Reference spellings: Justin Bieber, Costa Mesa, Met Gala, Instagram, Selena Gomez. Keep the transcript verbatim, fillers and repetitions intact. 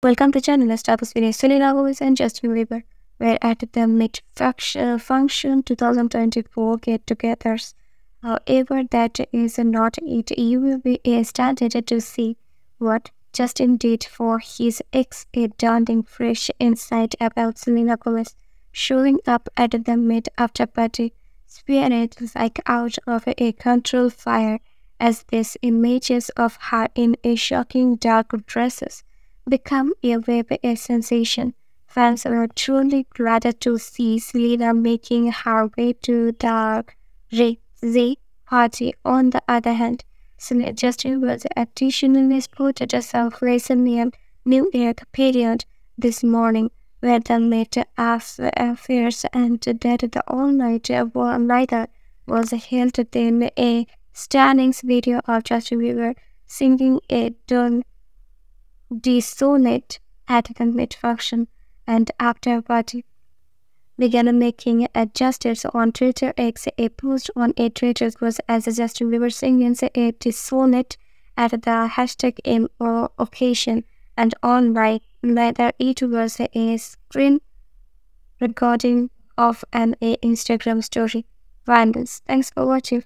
Welcome to channel. Let's start this video. Selena Gomez and Justin Bieber were at the mid-function function twenty twenty-four get-togethers. However, that is not it. You will be astounded to see what Justin did for his ex. A daunting fresh insight about Selena Gomez showing up at the mid-after party, spirit like out of a control fire, as these images of her in a shocking dark dresses become a web a sensation. Fans were truly glad to see Selena making her way to the Ray party. On the other hand, Selena Justin was additionally spotted at South Florida, New York period this morning, where they met affairs and that the all-night one-nighter was held. Then a stunning video of Justin Bieber singing a done dissonant at the mid-function and after party began making adjustments on Twitter. X, a post on a Twitter was as Justin Bieber singing a dissonant at the hashtag M O occasion, and on right later it was a screen recording of an a Instagram story. Violence. Thanks for watching.